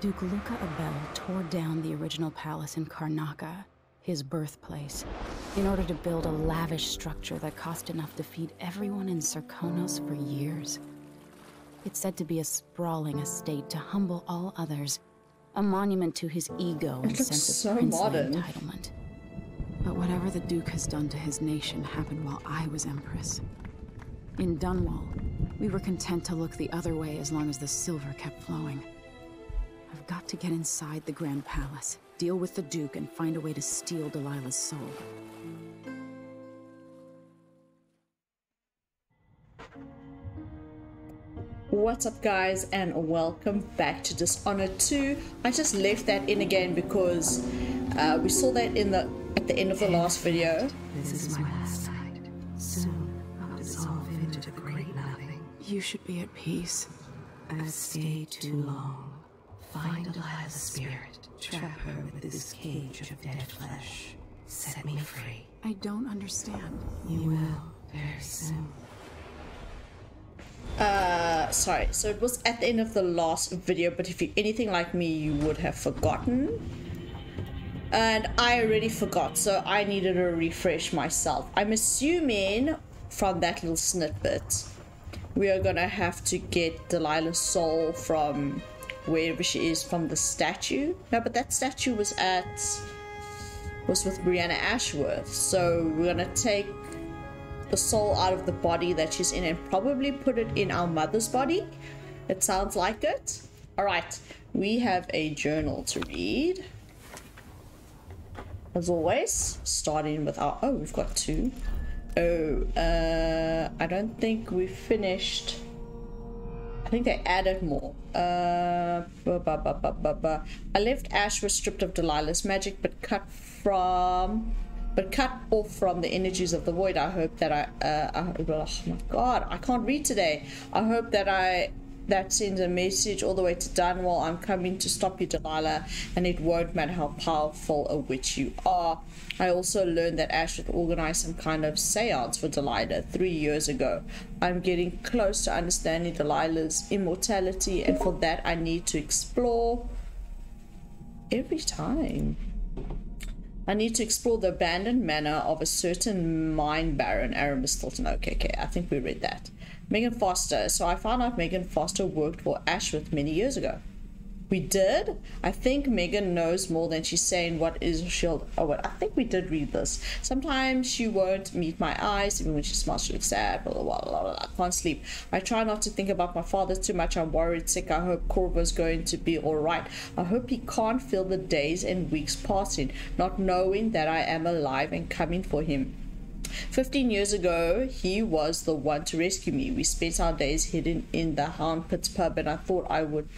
Duke Luca Abel tore down the original palace in Karnaca, his birthplace, in order to build a lavish structure that cost enough to feed everyone in Sirkonos for years. It's said to be a sprawling estate to humble all others, a monument to his ego and sense of princely entitlement. But whatever the Duke has done to his nation happened while I was Empress. In Dunwall, we were content to look the other way as long as the silver kept flowing. I've got to get inside the Grand Palace, deal with the Duke, and find a way to steal Delilah's soul. What's up, guys, and welcome back to Dishonored 2. I just left that in again because we saw that in the at the end of the last video. This is my last night. Soon I'll dissolve into the great nothing. You should be at peace. I've stayed too long. Find Delilah's spirit, trap her with this cage of dead flesh. Set me free. I don't understand. You will, very soon. Sorry, so it was at the end of the last video, but if you're anything like me, you would have forgotten. And I already forgot, so I needed to refresh myself. I'm assuming from that little snippet, we are gonna have to get Delilah's soul from wherever she is, from the statue. No, but that statue was with Brianna Ashworth, so we're gonna take the soul out of the body that she's in and probably put it in our mother's body. It sounds like it. All right, we have a journal to read, as always, starting with our we've got two. I don't think we finished. I think they added more. I left Ash was stripped of Delilah's magic, but cut off from the energies of the void. I hope that oh my god, I can't read today. I hope that that sends a message all the way to Dunwall. I'm coming to stop you, Delilah, and it won't matter how powerful a witch you are. I also learned that Ash would organize some kind of seance for Delilah 3 years ago. I'm getting close to understanding Delilah's immortality, and for that I need to explore... I need to explore the abandoned manor of a certain mine baron, Aramis Stilton. Okay, I think we read that. Megan Foster. So I found out Megan Foster worked for Ashworth many years ago. We did? I think Megan knows more than she's saying. I think we did read this. Sometimes she won't meet my eyes. Even when she smiles, she looks sad. Blah, blah, blah, blah. I can't sleep. I try not to think about my father too much. I'm worried sick. I hope Corvo's going to be alright. I hope he can't feel the days and weeks passing, not knowing that I am alive and coming for him. 15 years ago, he was the one to rescue me. We spent our days hidden in the Hound Pits pub, and I thought I would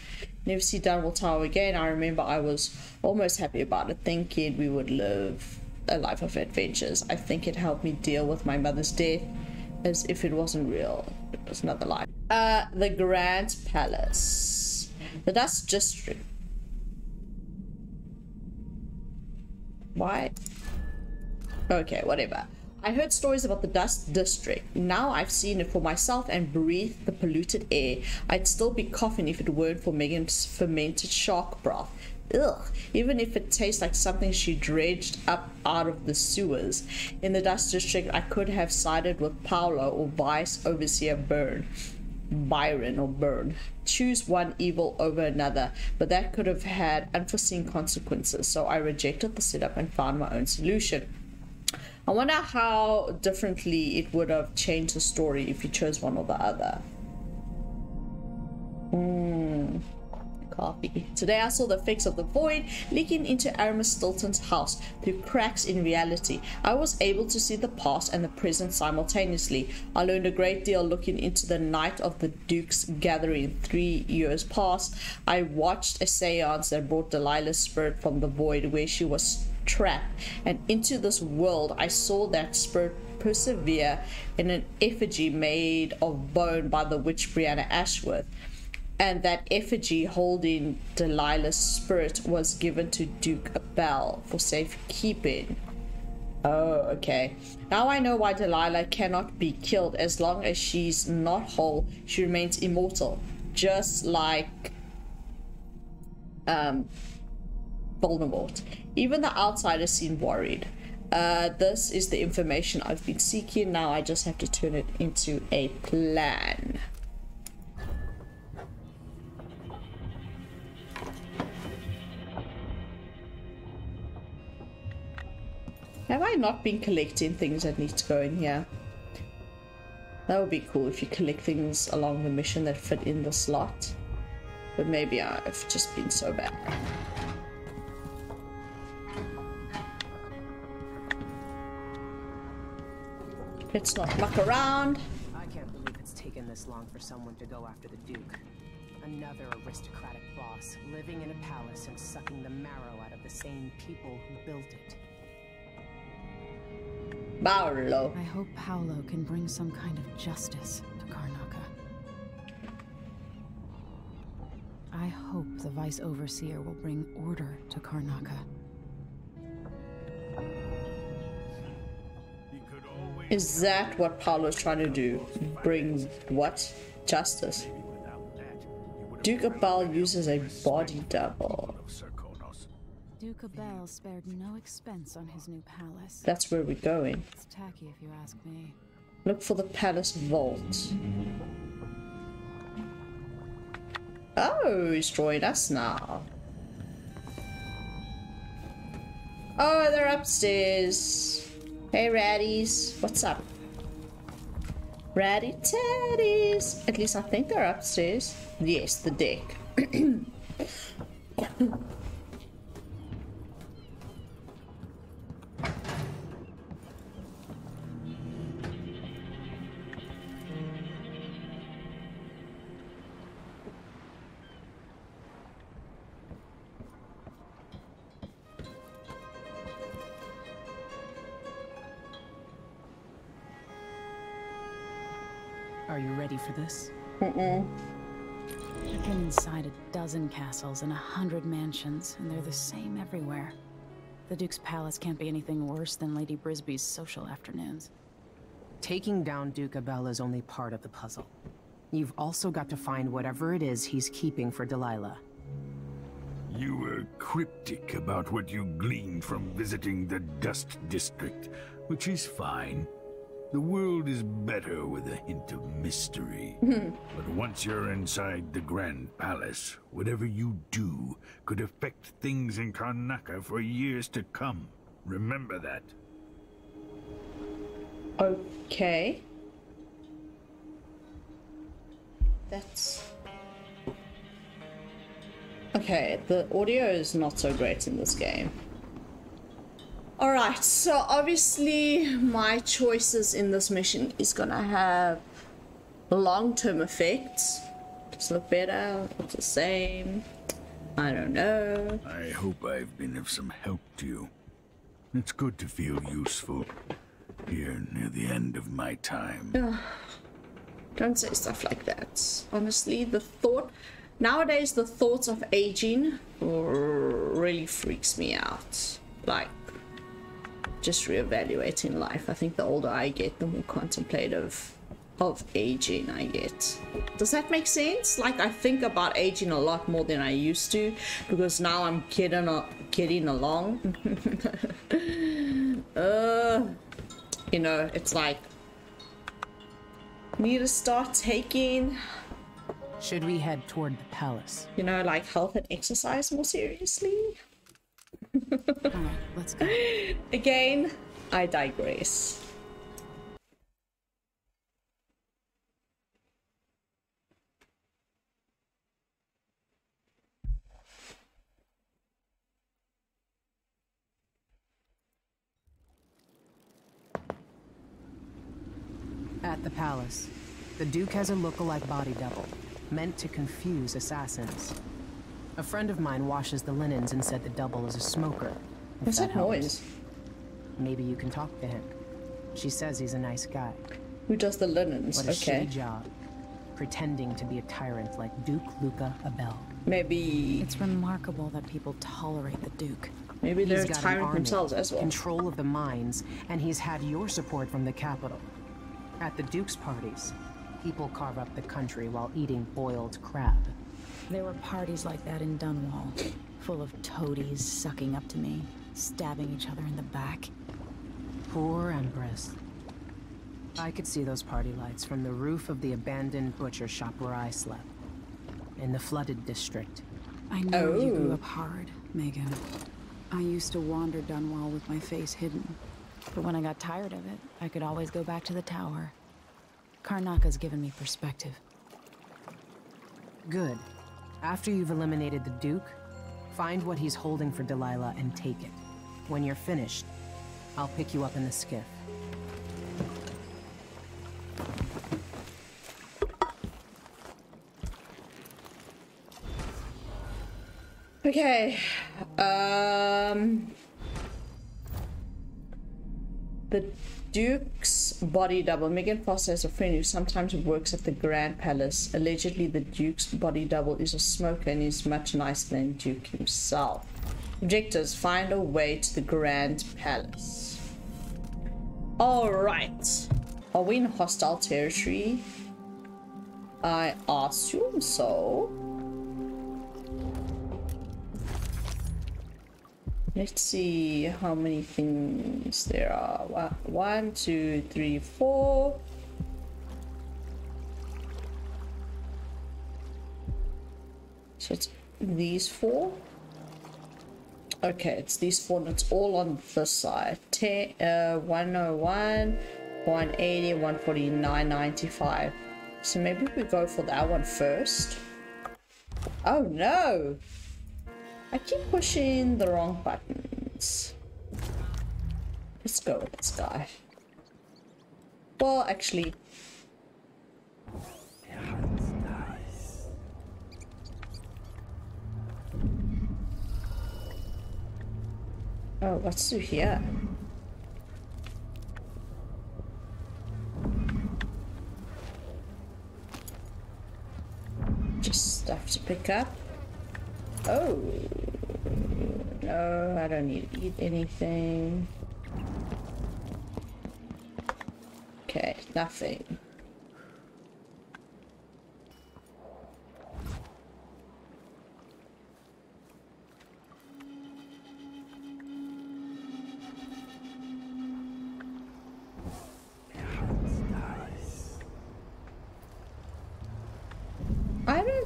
never see Dunwall Tower again. I remember I was almost happy about it, thinking we would live a life of adventures. I think it helped me deal with my mother's death as if it wasn't real. It was another life. The Grand Palace. The Dust District. Why? Okay, whatever. I heard stories about the Dust District. Now I've seen it for myself and breathed the polluted air. I'd still be coughing if it weren't for Megan's fermented shark broth. Ugh, even if it tastes like something she dredged up out of the sewers. In the Dust District, I could have sided with Paolo or Vice Overseer Byrne. Choose one evil over another, but that could have had unforeseen consequences, so I rejected the setup and found my own solution. I wonder how differently it would have changed the story if you chose one or the other. Coffee. Today I saw the effects of the void leaking into Aramis Stilton's house through cracks in reality. I was able to see the past and the present simultaneously. I learned a great deal looking into the night of the Duke's gathering 3 years past. I watched a seance that brought Delilah's spirit from the void where she was trap and into this world. I saw that spirit persevere in an effigy made of bone by the witch Brianna Ashworth, and that effigy holding Delilah's spirit was given to Duke Abel for safekeeping. Okay, now I know why Delilah cannot be killed. As long as she's not whole, she remains immortal, just like Bolnewort. Even the outsiders seem worried. This is the information I've been seeking. Now I just have to turn it into a plan. Have I not been collecting things that need to go in here? That would be cool if you collect things along the mission that fit in the slot. But maybe I've just been so bad. Let's not muck around. I can't believe it's taken this long for someone to go after the Duke. Another aristocratic boss living in a palace and sucking the marrow out of the same people who built it. Paolo. I hope Paolo can bring some kind of justice to Karnaca. I hope the Vice Overseer will bring order to Karnaca. Is that what Paolo's trying to do? Bring what? Justice. Duke Abel uses a body double. Duke Abel spared no expense on his new palace. That's where we're going. It's tacky if you ask me. Look for the palace vault. Oh, he's drawing us now. Oh, they're upstairs. Hey, ratties. What's up? Ratty tatties. At least I think they're upstairs. Yes, the deck. For this? I've been inside a dozen castles and 100 mansions, and they're the same everywhere. The Duke's palace can't be anything worse than Lady Brisby's social afternoons. Taking down Duke Abel is only part of the puzzle. You've also got to find whatever it is he's keeping for Delilah. You were cryptic about what you gleaned from visiting the Dust District, which is fine. The world is better with a hint of mystery. But once you're inside the Grand Palace, whatever you do could affect things in Karnaca for years to come. Remember that. Okay. That's... okay, the audio is not so great in this game. Alright, so obviously my choices in this mission is gonna have long-term effects. Does it look better? Looks the same? I don't know. I hope I've been of some help to you. It's good to feel useful here near the end of my time. Don't say stuff like that. Honestly, the thought... nowadays, the thoughts of aging really freaks me out. Like... just reevaluating life. I think the older I get, the more contemplative of aging I get. Does that make sense? Like, I think about aging a lot more than I used to, because now I'm getting along. You know, it's like, need to start taking... should we head toward the palace? You know, like health and exercise more seriously? Alright, let's go. Again, I digress. At the palace, the Duke has a look-alike body double, meant to confuse assassins. A friend of mine washes the linens and said the double is a smoker. What's that noise? Maybe you can talk to him. She says he's a nice guy. Who does the linens? What a shitty job. Pretending to be a tyrant like Duke Luca Abel. Maybe... it's remarkable that people tolerate the Duke. Maybe they're a tyrant themselves as well. Control of the mines, and he's had your support from the capital. At the Duke's parties, people carve up the country while eating boiled crab. There were parties like that in Dunwall, full of toadies sucking up to me, stabbing each other in the back. Poor Empress. I could see those party lights from the roof of the abandoned butcher shop where I slept, in the flooded district. I know you grew up hard, Megan. I used to wander Dunwall with my face hidden, but when I got tired of it, I could always go back to the tower. Karnaca's given me perspective. Good. After you've eliminated the Duke, find what he's holding for Delilah and take it. When you're finished, I'll pick you up in the skiff. Okay, the Duke's body double, Megan Foster, is a friend who sometimes works at the Grand Palace. Allegedly, the Duke's body double is a smoker and is much nicer than Duke himself. Objectives, find a way to the Grand Palace. Alright, are we in hostile territory? I assume so. Let's see how many things there are. 1, 2, 3, 4. So it's these four. Okay, it's these four and it's all on this side. 101, 180, 149, 95. So maybe we go for that one first. Oh no! I keep pushing the wrong buttons. Let's go with this guy. Well, actually... nice. Oh, what's through here? Just stuff to pick up. Oh, no, I don't need to eat anything. Okay, nothing.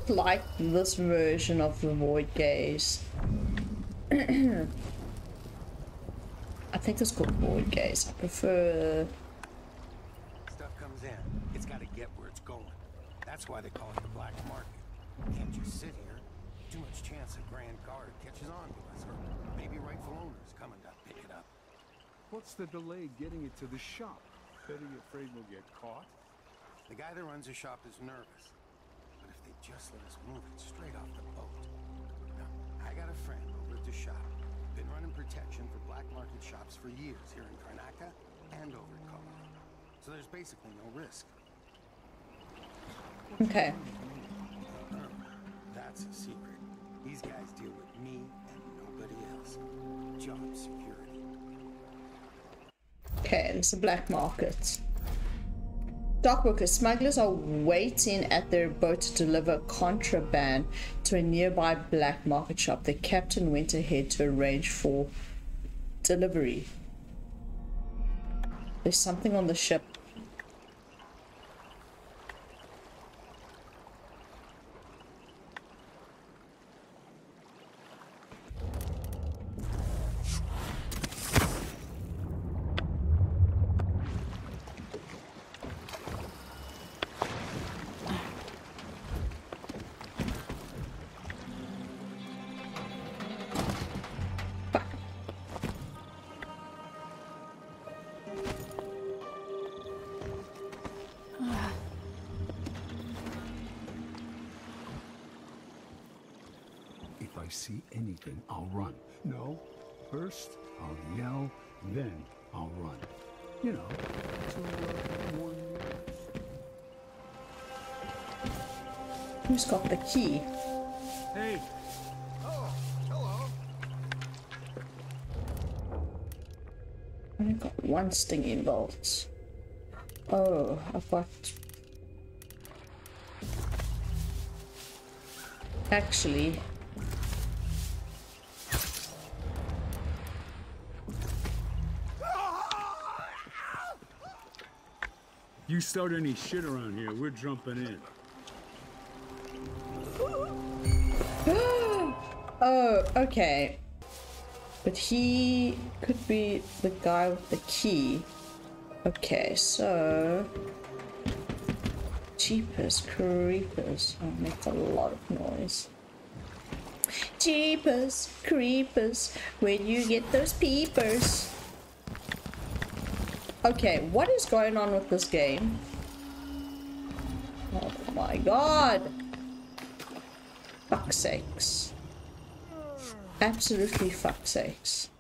Like this version of the Void Gaze. I think it's called Void Gaze. I prefer. Stuff comes in. It's got to get where it's going. That's why they call it the Black Market. Can't you sit here? Too much chance the Grand Guard catches on to us, or maybe rightful owners coming to pick it up. What's the delay getting it to the shop? Betty afraid we'll get caught? The guy that runs the shop is nervous. Just let us move it straight off the boat. Now, I got a friend over at the shop. Been running protection for black market shops for years here in Karnaca and over in Colorado. So there's basically no risk. Okay. That's a secret. These guys deal with me and nobody else. Job security. Okay, it's a black market. Dockworkers, smugglers are waiting at their boat to deliver contraband to a nearby black market shop. The captain went ahead to arrange for delivery. There's something on the ship. If I see anything, I'll run. No, first I'll yell, then I'll run. You know, who's got the key? Hey. Oh, hello. I've got one sting involved. Oh, I've got. actually. You start any shit around here, we're jumping in. Oh, okay. But he could be the guy with the key. Okay, so... Jeepers creepers. Oh, makes a lot of noise. Jeepers creepers, where do you get those peepers? Okay, what is going on with this game? Oh my god! Fuck's sakes. Absolutely fuck's sakes.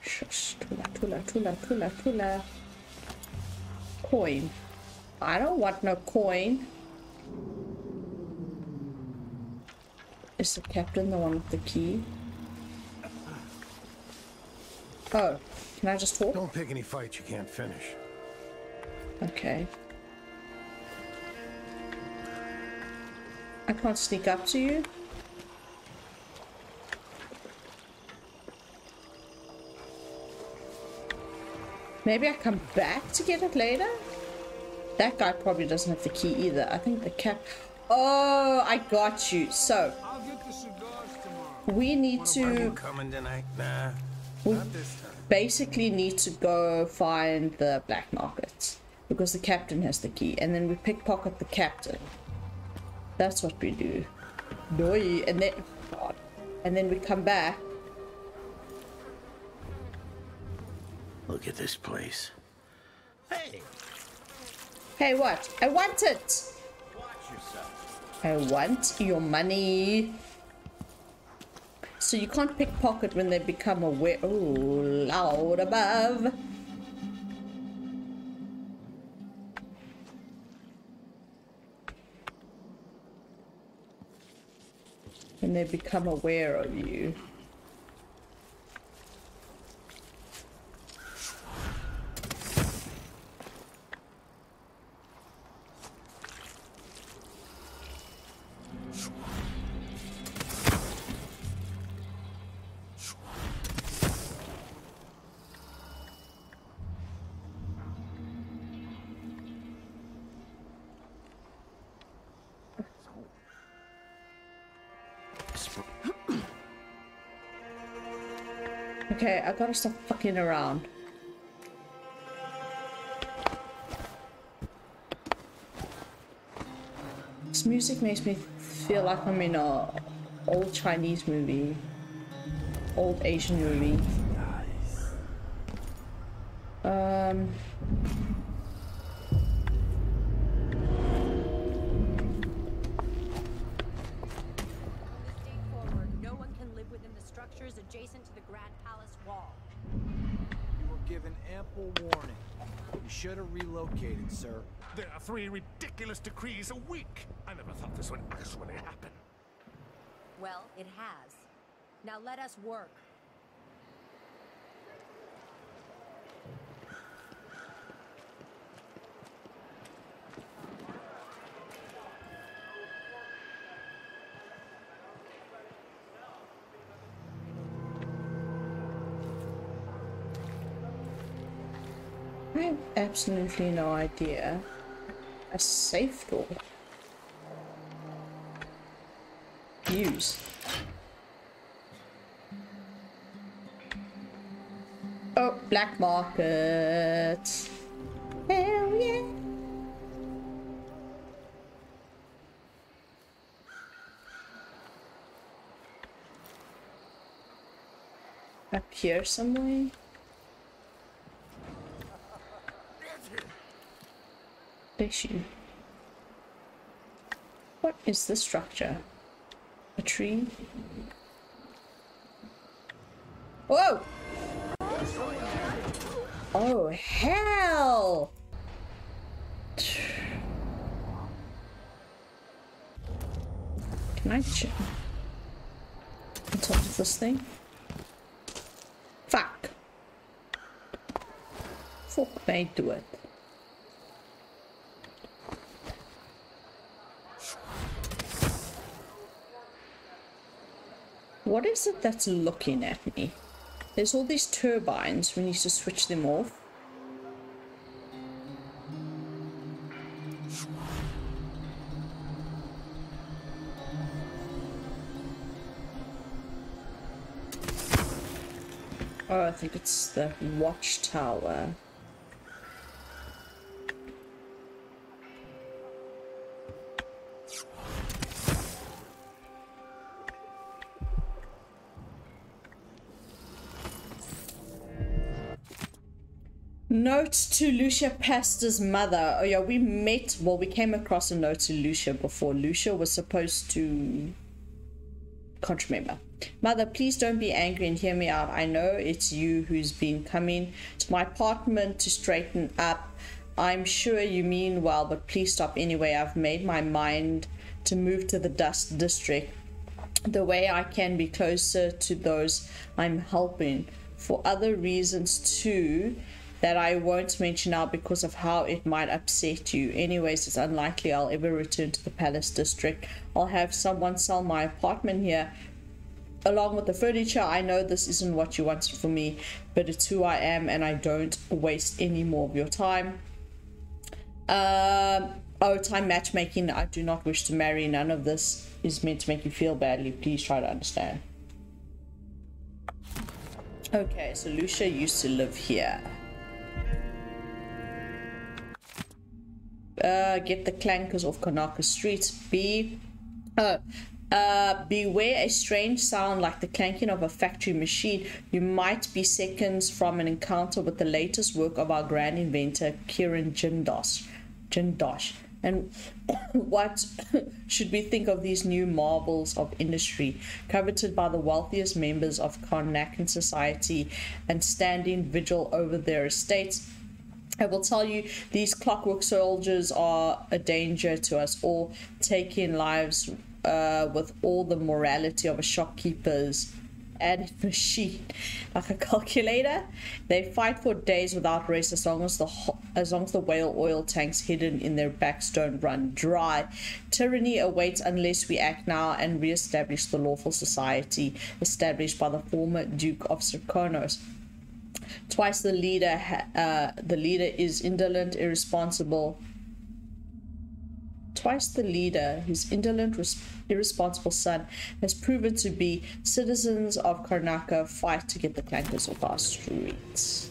Shush, tula, tula, tula, tula, tula. Coin. I don't want no coin. Is the captain the one with the key? Oh, can I just talk? Don't pick any fights you can't finish. Okay. I can't sneak up to you. Maybe I come back to get it later? That guy probably doesn't have the key either. I think the cap... Oh, I got you. So, I'll get the cigars tomorrow. We need to... Coming tonight? Nah. We basically need to go find the black market because the captain has the key, and then we pickpocket the captain. That's what we do. Boy, and then God. And then we come back. Look at this place. Hey. Hey, what? I want it. Watch yourself. I want your money. So you can't pickpocket when they become aware. Oh, loud above. When they become aware of you. Okay, I gotta stop fucking around. This music makes me feel like I'm in an old Chinese movie, old Asian movie. Sir, there are 3 ridiculous decrees a week. I never thought this would actually happen. Well, it has. Now let us work. Absolutely no idea. A safe door. Use. Oh, black market. Hell yeah. Up here somewhere. You. What is this structure? A tree? Whoa! Oh, hell! Can I jump on top of this thing? Fuck! Fuck, they do it. What is it that's looking at me? There's all these turbines. We need to switch them off. Oh, I think it's the watchtower. Note to Lucia Pastor's mother. Oh yeah, we met, well, we came across a note to Lucia before. Lucia was supposed to... Can't remember. Mother, please don't be angry and hear me out. I know it's you who's been coming to my apartment to straighten up. I'm sure you mean well, but please stop anyway. I've made my mind to move to the Dust District. The way I can be closer to those I'm helping. For other reasons too... that I won't mention now because of how it might upset you. Anyways, it's unlikely I'll ever return to the Palace District. I'll have someone sell my apartment here along with the furniture. I know this isn't what you wanted for me, but it's who I am and I don't waste any more of your time. Oh, time matchmaking. I do not wish to marry. None of this is meant to make you feel badly. Please try to understand. Okay, so Lucia used to live here. Get the clankers off Karnaca Street. Beware a strange sound like the clanking of a factory machine. You might be seconds from an encounter with the latest work of our grand inventor, Kieran Jindosh. And what should we think of these new marvels of industry, coveted by the wealthiest members of Karnacan society and standing vigil over their estates? I will tell you, these clockwork soldiers are a danger to us all, taking lives with all the morality of a shopkeeper's added machine, like a calculator. They fight for days without rest as long as the whale oil tanks hidden in their backs don't run dry. Tyranny awaits unless we act now and re-establish the lawful society established by the former Duke of Sirkonos. Twice the leader is indolent, irresponsible. Twice the leader, his indolent, irresponsible son, has proven to be. Citizens of Karnaca, fight to get the clankers off our streets.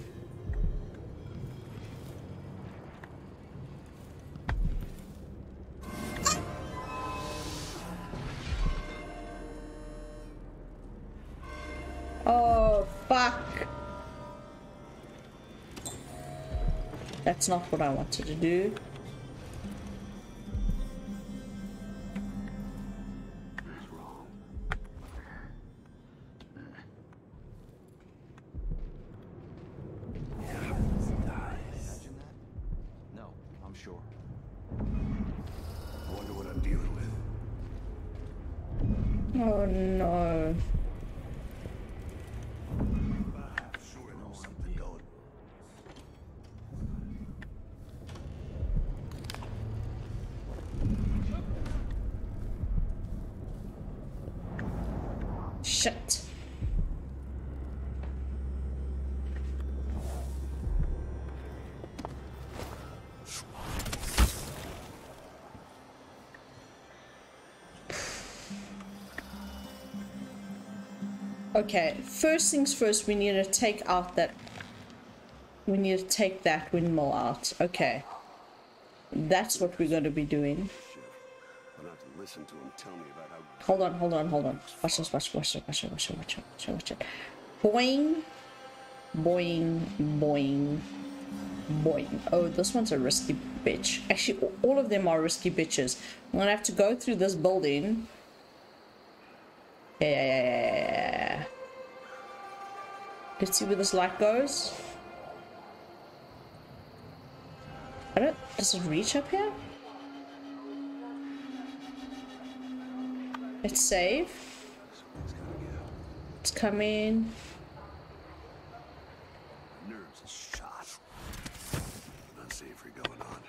Oh, fuck. That's not what I wanted to do. No, I'm sure. I wonder what I'm dealing with. Oh no. Shit. Okay, first things first, we need to take out that... We need to take that windmill out. Okay. That's what we're going to be doing. Listen to him tell me about how... Hold on. Watch it. Boing. Boing. Boing. Boing. Oh, this one's a risky bitch. Actually, all of them are risky bitches. I'm gonna have to go through this building. Yeah. Let's see where this light goes. I don't... Does it reach up here? Let's save. It's coming. Nerves are shot. Unsavory going on.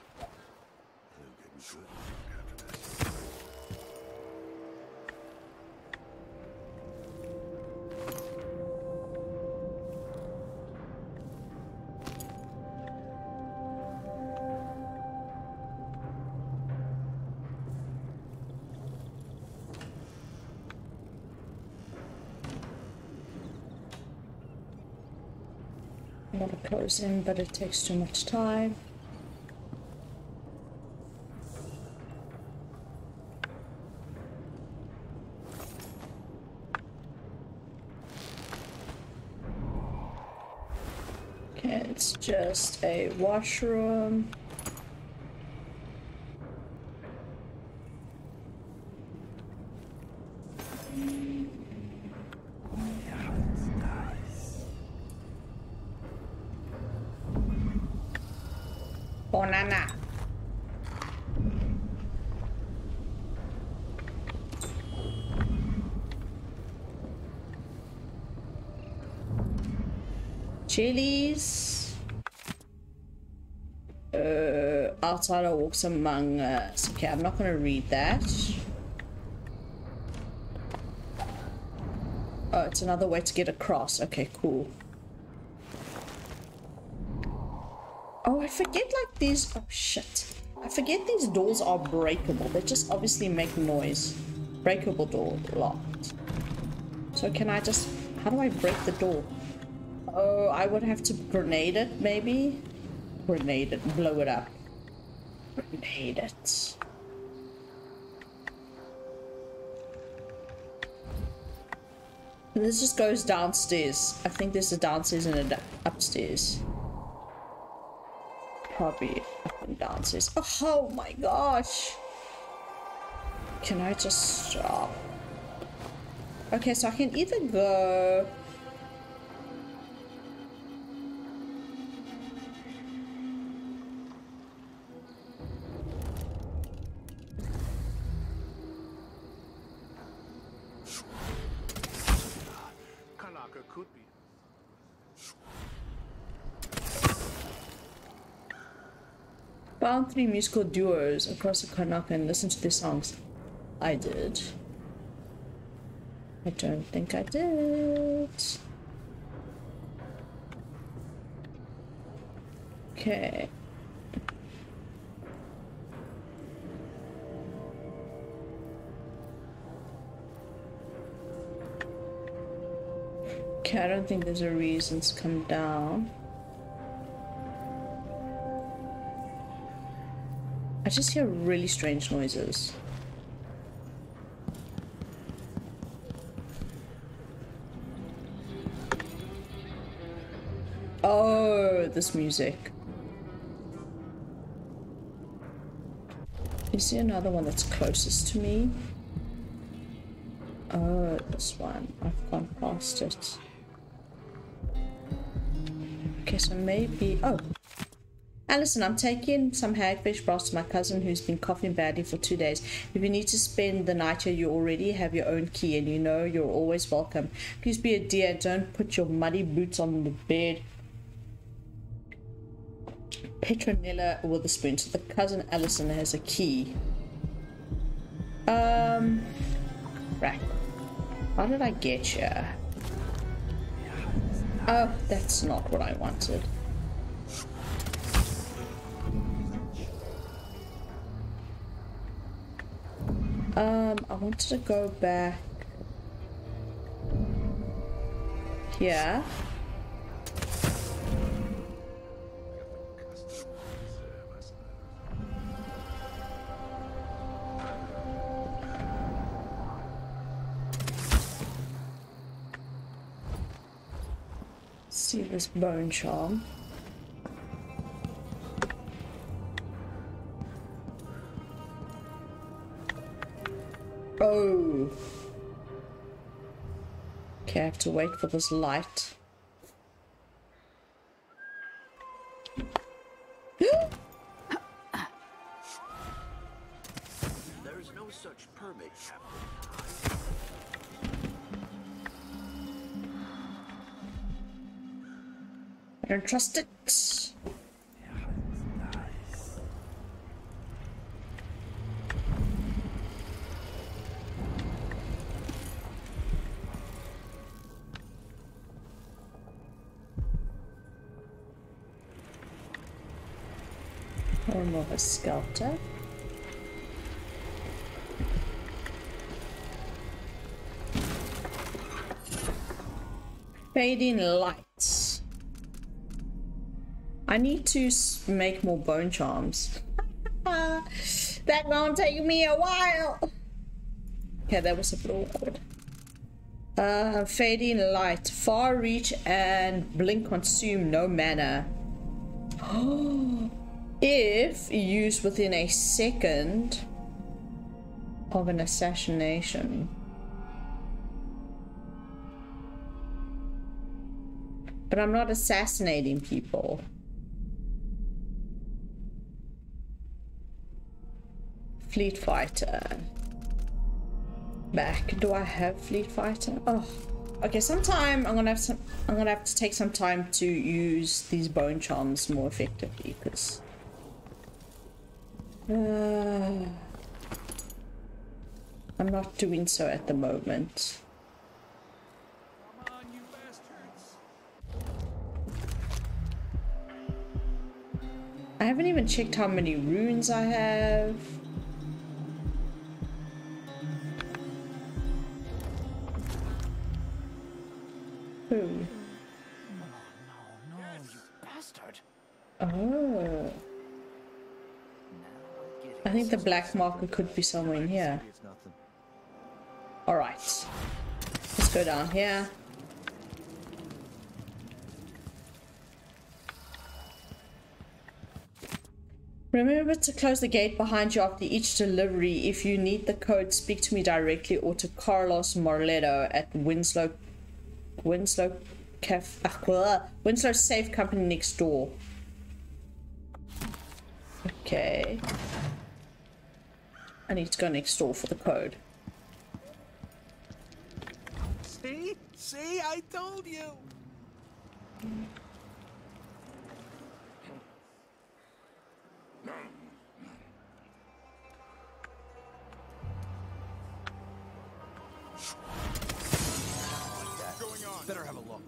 want to close in, but it takes too much time. Okay, it's just a washroom. Chilies. Outside I walks among us. Okay, I'm not gonna read that. Oh, it's another way to get across. Okay, cool. Oh, I forget like these. Oh shit! I forget these doors are breakable. They just obviously make noise. Breakable door locked. So can I just? How do I break the door? Oh, I would have to grenade it, maybe? Grenade it, blow it up. Grenade it. And this just goes downstairs. I think there's a downstairs and an upstairs. Probably up and downstairs. Oh my gosh! Can I just stop? Okay, so I can either go... Found three musical duos across the Karnaca and listen to their songs. I did. I don't think I did. Okay. Okay, I don't think there's a reason to come down. I just hear really strange noises. Oh, this music. Is there another one that's closest to me? Oh, this one. I've gone past it. Okay, so maybe... Oh! Alison, I'm taking some hagfish broth to my cousin who's been coughing badly for 2 days. If you need to spend the night here, you already have your own key and you know you're always welcome. Please be a dear, don't put your muddy boots on the bed. Petronella with a spoon. So the cousin Alison has a key. Right. How did I get you? Oh, that's not what I wanted. I wanted to go back here. See this bone charm. Oh! Okay, I have to wait for this light. There is no such permit, Captain. I don't trust it. More of a sculptor. Fading lights. I need to make more bone charms. That's gonna take me a while. Okay, that was a bit awkward. Fading light, far reach and blink, consume no mana. Oh, if used within a second of an assassination. But I'm not assassinating people. Fleet fighter. Back. Do I have fleet fighter? Oh, okay. Sometime I'm gonna have to take some time to use these bone charms more effectively, because. I'm not doing so at the moment. I haven't even checked how many runes I have. Who? Oh, no, yes. You bastard. Oh. I think the black market could be somewhere in here. Alright. Let's go down here. Remember to close the gate behind you after each delivery. If you need the code, speak to me directly or to Carlos Morleto at Winslow Safe Company next door. Okay. I need to go next door for the code. See? See? I told you! Better have a look.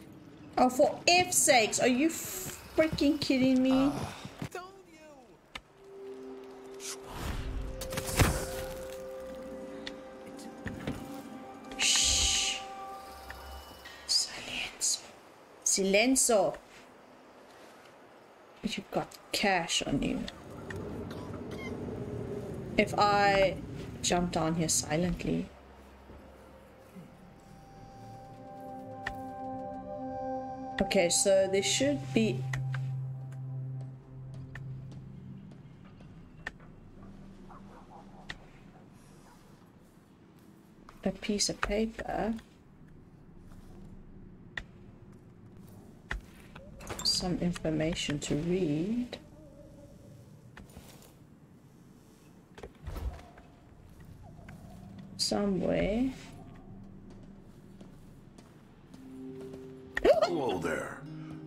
Oh, for F's sakes, are you freaking kidding me? Don't you. Shh. Silenzo. Silenzo. You've got cash on you. If I jump down here silently. Okay, so there should be... a piece of paper. Some information to read. Somewhere. Hello there.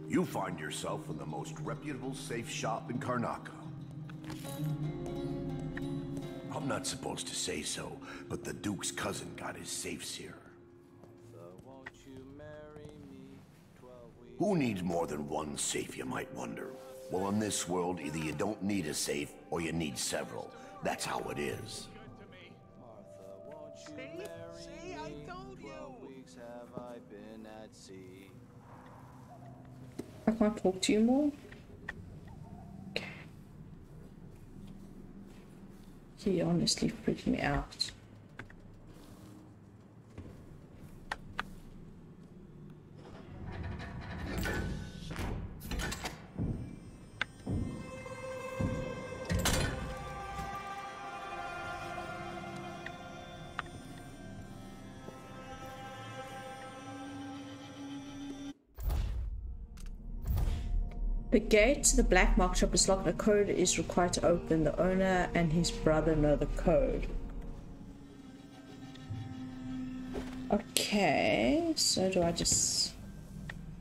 You find yourself in the most reputable safe shop in Karnaca. I'm not supposed to say so, but the Duke's cousin got his safes here. So won't you marry me? 12 weeks. Who needs more than one safe, you might wonder? Well, in this world, either you don't need a safe or you need several. That's how it is. Martha, won't you see? See, I told you. 12 weeks have I been at sea. I can't talk to you more. Okay. He honestly freaked me out. The gate to the black market shop is locked. A code is required to open. The owner and his brother know the code. Okay, so do I just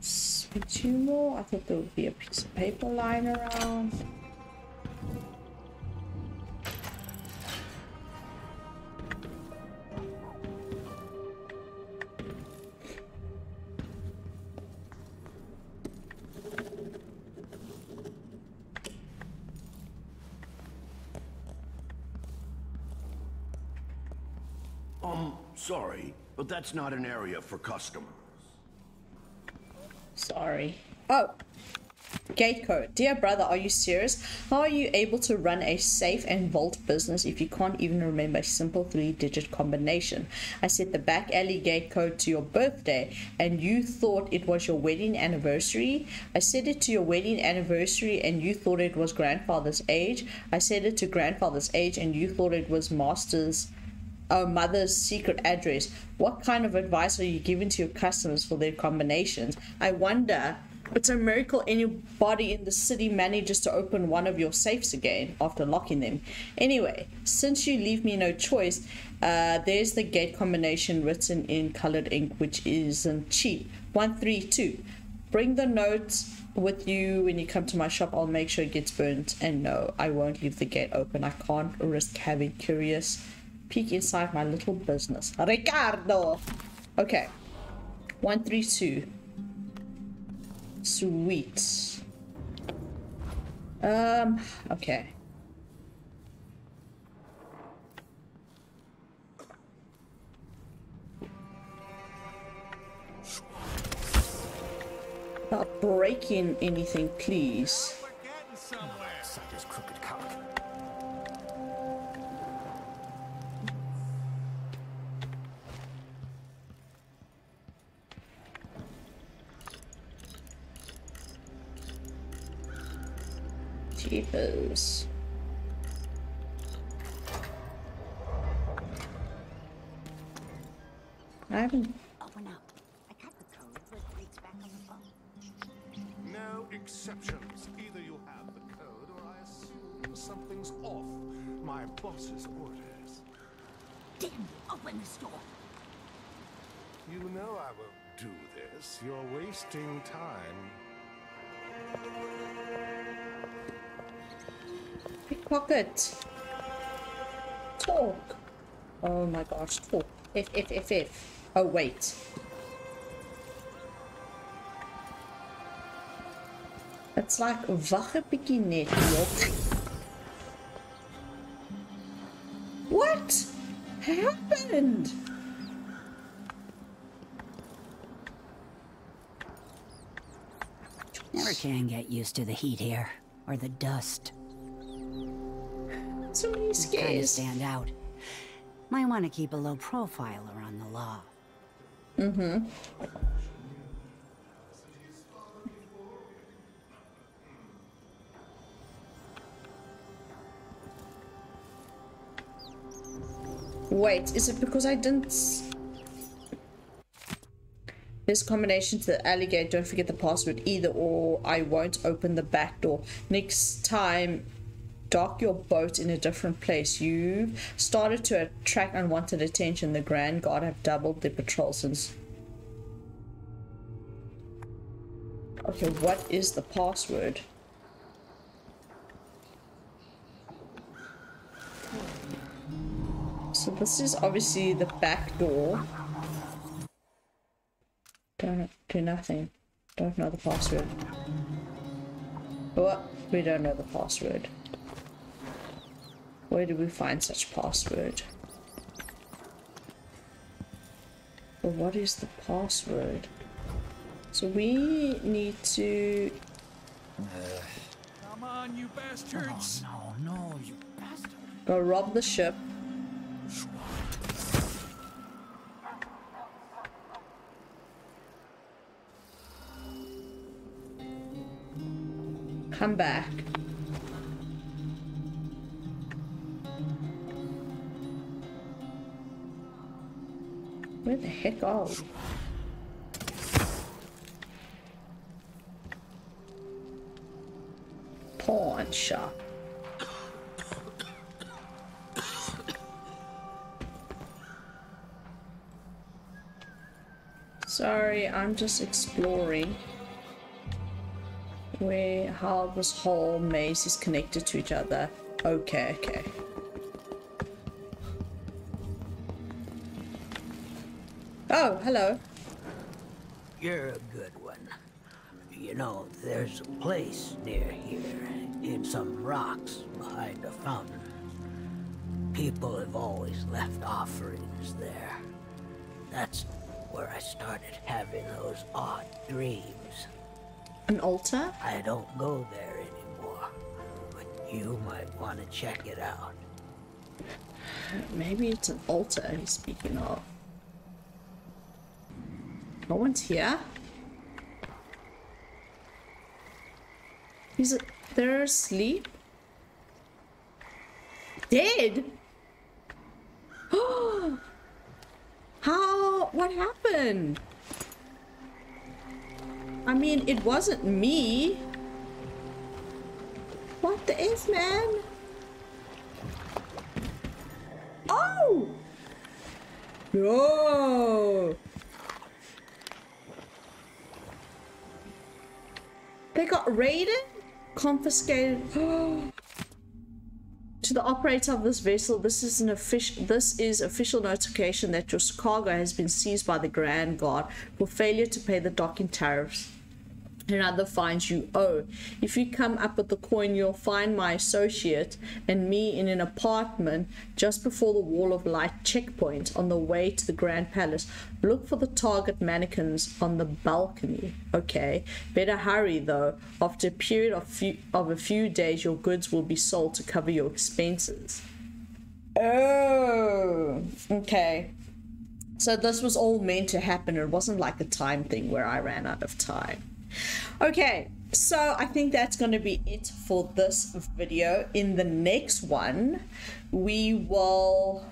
speak to you more? I thought there would be a piece of paper lying around. Sorry, but that's not an area for customers. Sorry. Oh. Gateco, dear brother, are you serious? How are you able to run a safe and vault business if you can't even remember a simple 3-digit combination? I set the back alley gate code to your birthday and you thought it was your wedding anniversary. I set it to your wedding anniversary and you thought it was grandfather's age. I set it to grandfather's age and you thought it was master's mother's secret address. What kind of advice are you giving to your customers for their combinations? I wonder. It's a miracle anybody in the city manages to open one of your safes again after locking them. Anyway, since you leave me no choice, there's the gate combination written in colored ink, which isn't cheap. 132. Bring the notes with you when you come to my shop. I'll make sure it gets burnt. And no, I won't leave the gate open. I can't risk having curious peek inside my little business. Ricardo! Okay. 132. Sweet. Okay. Not breaking anything, please. Jeepers. I haven't opened up. I cut the code with leaks back on the phone. No exceptions. Either you have the code or I assume something's off. My boss's orders. Damn you, open this door. You know I won't do this. You're wasting time. Pickpocket. Talk. Oh my gosh, talk. If. Oh wait. It's like wacht 'n bietjie net, joh. What happened? Never can get used to the heat here or the dust. So many scares. Kind of stand out. Might want to keep a low profile around the law. Mm-hmm. Wait, is it because I didn't? This combination to the alley gate. Don't forget the password either, or I won't open the back door next time. Dock your boat in a different place. You've started to attract unwanted attention. The Grand Guard have doubled their patrol since. Okay, what is the password? So this is obviously the back door. Don't do nothing. Don't know the password. Well, we don't know the password. Where do we find such password? Well, what is the password? So we need to. Come on, you bastards! Oh, no, you bastard! Go rob the ship. Come back. Where the heck are we? Pawn shop. Sorry, I'm just exploring where how this whole maze is connected to each other. Okay, okay. Oh, hello. You're a good one. You know, there's a place near here, in some rocks behind a fountain. People have always left offerings there. That's where I started having those odd dreams. An altar? I don't go there anymore, but you might want to check it out. Maybe it's an altar he's speaking of. No one's here? Is it they're asleep? Dead? Oh! How? What happened? I mean, it wasn't me. What the is, man? Oh! No! They got raided? Confiscated. To the operator of this vessel, this is official notification that your cargo has been seized by the Grand Guard for failure to pay the docking tariffs and other fines you owe. If you come up with the coin, you'll find my associate and me in an apartment just before the Wall of Light checkpoint on the way to the Grand Palace. Look for the target mannequins on the balcony. Okay, better hurry though. After a period of a few days, your goods will be sold to cover your expenses. Oh, okay. So this was all meant to happen. It wasn't like a time thing where I ran out of time. Okay, so I think that's going to be it for this video. In the next one, we will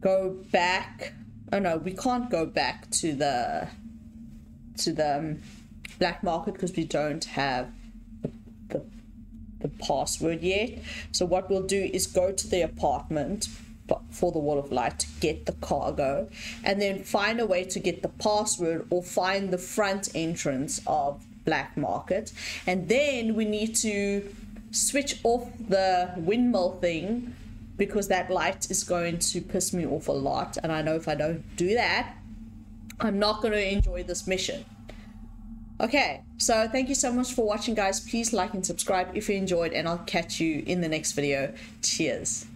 go back. Oh no, we can't go back to the Black Market because we don't have the password yet. So what we'll do is go to the apartment for the Wall of Light to get the cargo and then find a way to get the password or find the front entrance of Black Market, and then we need to switch off the windmill thing because that light is going to piss me off a lot, and I know if I don't do that I'm not going to enjoy this mission. Okay, so thank you so much for watching, guys. Please like and subscribe if you enjoyed, and I'll catch you in the next video. Cheers.